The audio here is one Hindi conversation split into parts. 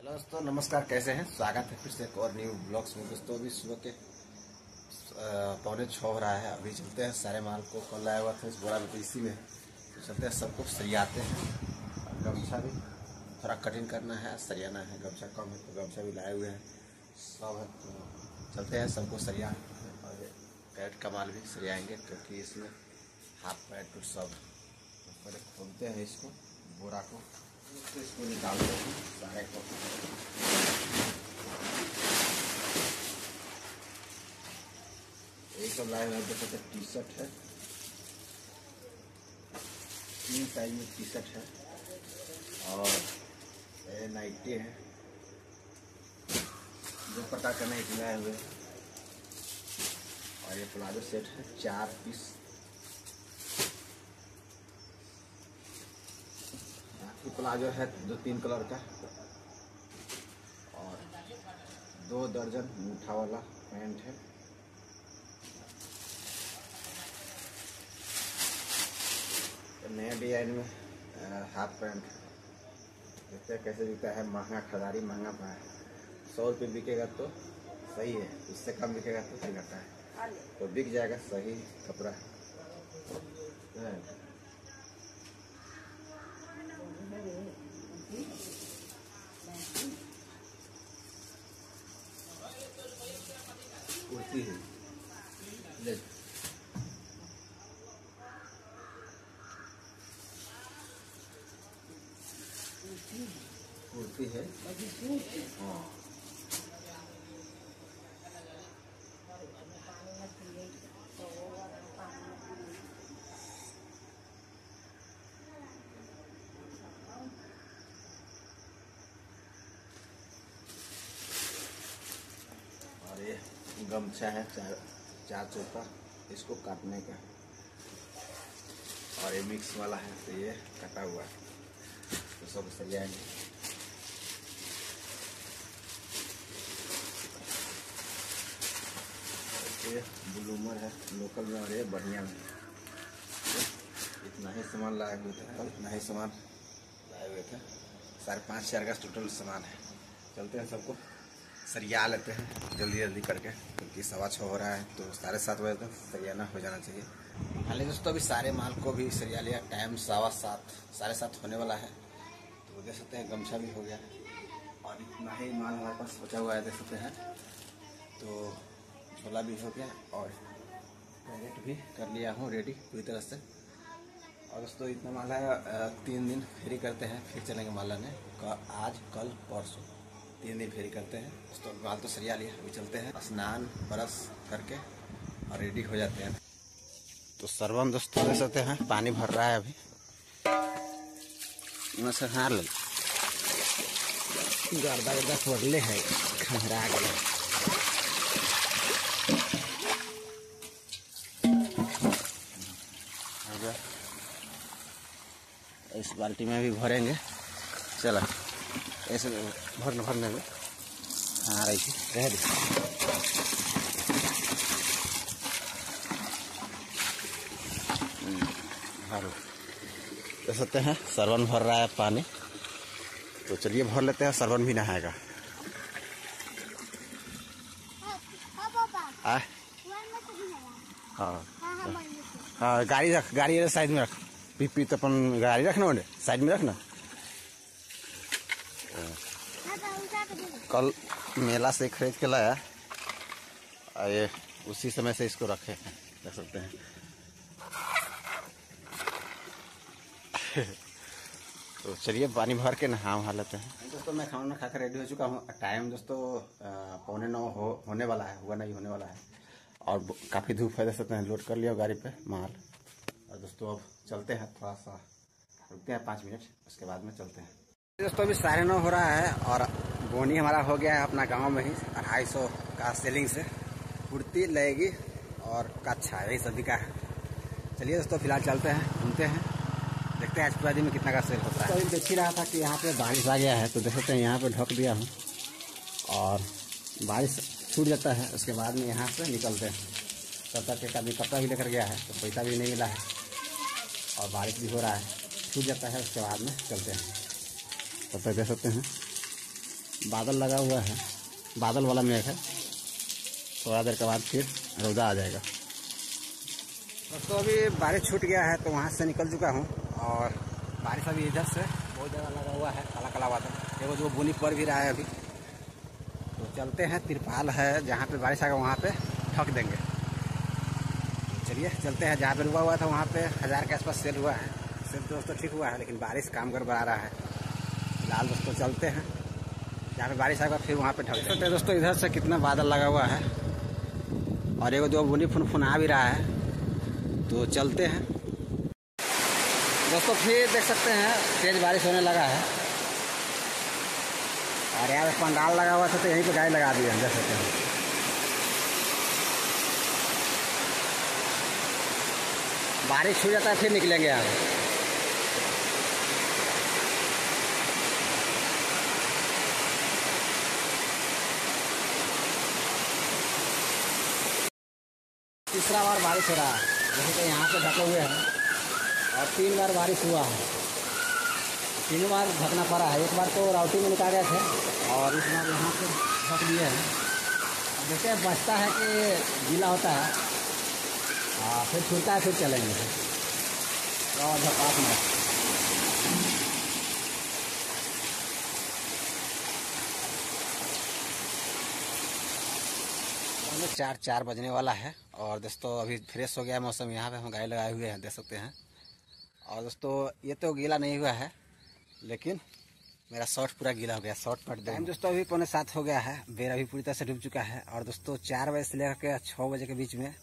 हेलो दोस्तों, नमस्कार। कैसे हैं? स्वागत है फिर से एक और न्यू ब्लॉग्स में। दोस्तों अभी सुबह के 5:45 हो रहा है। अभी चलते हैं, सारे माल को कल लाया हुआ था इस बोरा में, इसी में तो चलते हैं, सबको सरियाते हैं। गमछा भी थोड़ा कटिंग करना है, सरियाना है, गमछा कम है तो गमछा भी लाए हुए हैं, सब है तो चलते हैं सबको सरिया। और पैट का माल भी सरियाएंगे क्योंकि इसमें हाफ पैट टू सब पहले खोलते हैं। इसको बोरा को तो इसको निकालते हैं सारे को। एक सब लाए हुए देखो, टी शर्ट है, 3 साइज में टी शर्ट है और नाइटी है, जो पता करना है हुए। और ये प्लाजो सेट है 4 पीस। ये प्लाजो है 2-3 कलर का। और 2 दर्जन मूठा वाला पैंट है। नया डिजाइन में हाफ पैंट है। देखते हैं कैसे बिकता है। महंगा खरीदारी महंगा पड़ा है, 100 रुपये बिकेगा तो सही है, उससे कम बिकेगा तो सही लगता है, तो बिक जाएगा सही कपड़ा। कुर्ती है हाँ। और ये गमछा है 4 चौका, इसको काटने का। और ये मिक्स वाला है तो ये कटा हुआ है, तो सब सरियाएंगे। ये ब्लूमर है लोकल में। और ये बढ़िया में इतना ही सामान लाए हुए थे कल, इतना ही सामान लाए हुए थे, 4.5 का टोटल सामान है। चलते हैं सबको सरिया लेते हैं जल्दी जल्दी करके, क्योंकि 6:15 हो रहा है तो 7:30 बजे तक सरियाना हो जाना चाहिए। हालांकि दोस्तों अभी सारे माल को भी सरिया लिया। टाइम 7:15 होने वाला है। तो देख सकते हैं गमछा भी हो गया और इतना ही माल हमारे पास बचा हुआ है, देख सकते हैं। तो छोला भी हो गया और पैरेट भी कर लिया हूँ रेडी पूरी तरह से। और दोस्तों इतना माला है, 3 दिन फेरी करते हैं, फिर चलेंगे माला ने। आज कल परसों 3 दिन फेरी करते हैं। दोस्तों माल तो सरिया लिया, अभी चलते हैं, स्नान ब्रश करके और रेडी हो जाते हैं। तो सर्वम दोस्तों देख सकते हैं पानी भर रहा है अभी। गर्दा गर्दा छोड़ले है, खहरा गया। इस बाल्टी में भी भरेंगे, चला ऐसे भरने में। हाँ रही रह दी। भरो देख सकते हैं सरवन भर रहा है पानी, तो चलिए भर लेते हैं, सरवन भी नहाएगा। हाँ हाँ, गाड़ी रख, गाड़ी साइड में रख, पीपी तो अपन गाड़ी रखना उन्हें साइड में रखना। कल मेला से खरीद के लाया, ये उसी समय से इसको रखे, रख सकते हैं। तो चलिए पानी भर के नहा लेते हैं। दोस्तों मैं खाना खाकर रेडी हो चुका हूँ। टाइम दोस्तों 8:45 होने वाला है, हुआ नहीं होने वाला है। और काफ़ी धूप है, देख सकते हैं। लोड कर लिया गाड़ी पे माल। और दोस्तों अब चलते हैं, थोड़ा सा रुकते हैं 5 मिनट, उसके बाद में चलते हैं। दोस्तों अभी 9:30 हो रहा है और बोनी हमारा हो गया है अपना गांव में ही, 250 का सेलिंग से कुर्ती लगेगी और कच्छा, यही सभी का है। चलिए दोस्तों फिलहाल चलते हैं, घूमते हैं, देखते हैं आज पूरा दिन में कितना का सेल होता है। अभी देख ही रहा था कि यहाँ पर बारिश आ गया है, तो देख सकते हैं यहाँ पर ढक दिया हूँ और बारिश छूट जाता है, उसके बाद में यहाँ से निकलते हैं। तब तक एक आदमी कपड़ा भी लेकर गया है, तो पैसा भी नहीं मिला है और बारिश भी हो रहा है, छूट जाता है, उसके बाद में चलते हैं। तब तक देख सकते हैं बादल लगा हुआ है, बादल वाला मेघ है। थोड़ा देर के बाद फिर रोज़ा आ जाएगा। दोस्तों अभी बारिश छूट गया है तो वहाँ से निकल चुका हूँ और बारिश अभी इधर से बहुत ज़्यादा लगा हुआ है, काला काला बादल। देखो जो बूंदी पड़ भी रहा है अभी। तो चलते हैं, तिरपाल है जहाँ पे बारिश आएगा वहाँ पे ठक देंगे। चलिए चलते हैं। जहाँ पे रुका हुआ था वहाँ पे 1000 के आसपास सेल हुआ है। सेल तो दोस्तों ठीक हुआ है लेकिन बारिश काम गड़बड़ा रहा है। फिलहाल दोस्तों चलते हैं, जहाँ पे बारिश आएगा फिर वहाँ पे ठक देंगे। तो दोस्तों इधर से कितना बादल लगा हुआ है और एगो जो बूंदी फुनफुना भी रहा है। तो चलते हैं दोस्तों। फिर देख सकते हैं तेज बारिश होने लगा है और यार पंडाल लगा हुआ था तो यहीं पर गाय लगा दी है। देख सकते हैं बारिश हो जाता है फिर निकलेंगे यहाँ। तीसरा बार बारिश हो रहा है, जैसे कि यहाँ पे ढके हुए हैं और 3 बार बारिश हुआ है। 3 बार ढकना पड़ा है। 1 बार तो राउटी में निकाल गए थे और इस बार यहाँ पे ढक दिए हैं। जैसे बचता है कि गीला होता है फिर छूटता है, फिर चलेंगे और धपास में। हमें 4 बजने वाला है और दोस्तों अभी फ्रेश हो गया मौसम। यहाँ पे हम गाय लगाए हुए हैं, देख सकते हैं। और दोस्तों ये तो गीला नहीं हुआ है लेकिन मेरा शर्ट पूरा गीला हो गया, शर्ट फट गया। दोस्तों अभी 6:45 हो गया है, बेर अभी पूरी तरह से डूब चुका है। और दोस्तों 4 बजे से लेकर के 6 बजे के बीच में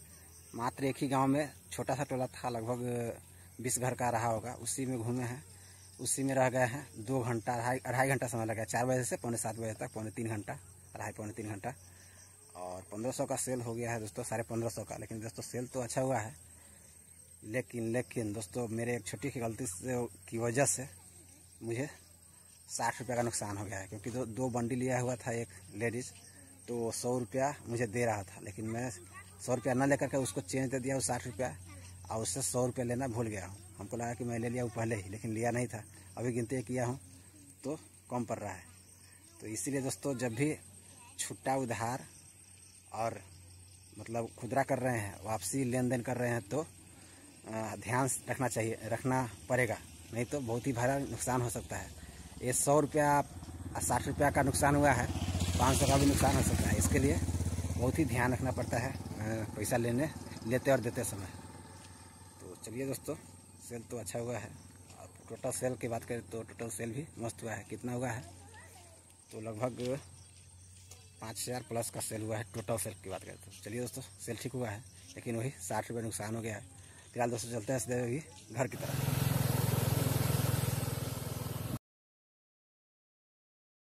मात्र एक ही गांव में छोटा सा टोला था, लगभग 20 घर का रहा होगा। उसी में घूमे हैं, उसी में रह गए हैं। 2 घंटा 2.5 घंटा समय लगा, 4 बजे से 7:45 बजे तक, 2.5 3 घंटा, 2.5 3 घंटा। और 1500 का सेल हो गया है दोस्तों, 1550 का। लेकिन दोस्तों सेल तो अच्छा हुआ है लेकिन दोस्तों मेरे एक छोटी की गलती की वजह से मुझे 60 रुपये का नुकसान हो गया है। क्योंकि 2 बंडी लिया हुआ था एक लेडीज़, तो 100 रुपया मुझे दे रहा था लेकिन मैं 100 रुपया न लेकर के उसको चेंज दे दिया, वो 60 रुपया, और उससे 100 रुपया लेना भूल गया हूँ। हमको लगा कि मैं ले लिया हूँ पहले ही, लेकिन लिया नहीं था। अभी गिनती किया हूँ तो कम पड़ रहा है। तो इसीलिए दोस्तों जब भी छुट्टा उधार और मतलब खुदरा कर रहे हैं, वापसी लेन देन कर रहे हैं तो ध्यान रखना चाहिए, रखना पड़ेगा, नहीं तो बहुत ही भारी नुकसान हो सकता है। ये 100 रुपया 60 रुपया का नुकसान हुआ है, 500 का भी नुकसान हो सकता है। इसके लिए बहुत ही ध्यान रखना पड़ता है पैसा लेते और देते समय। तो चलिए दोस्तों सेल तो अच्छा हुआ है। और टोटल सेल की बात करें तो टोटल सेल भी मस्त हुआ है। कितना हुआ है तो लगभग 5000+ का सेल हुआ है टोटल सेल की बात करें तो। चलिए दोस्तों सेल ठीक हुआ है लेकिन वही 60 रुपये नुकसान हो गया है। फिलहाल दोस्तों चलते हैं सीधे घर की तरफ।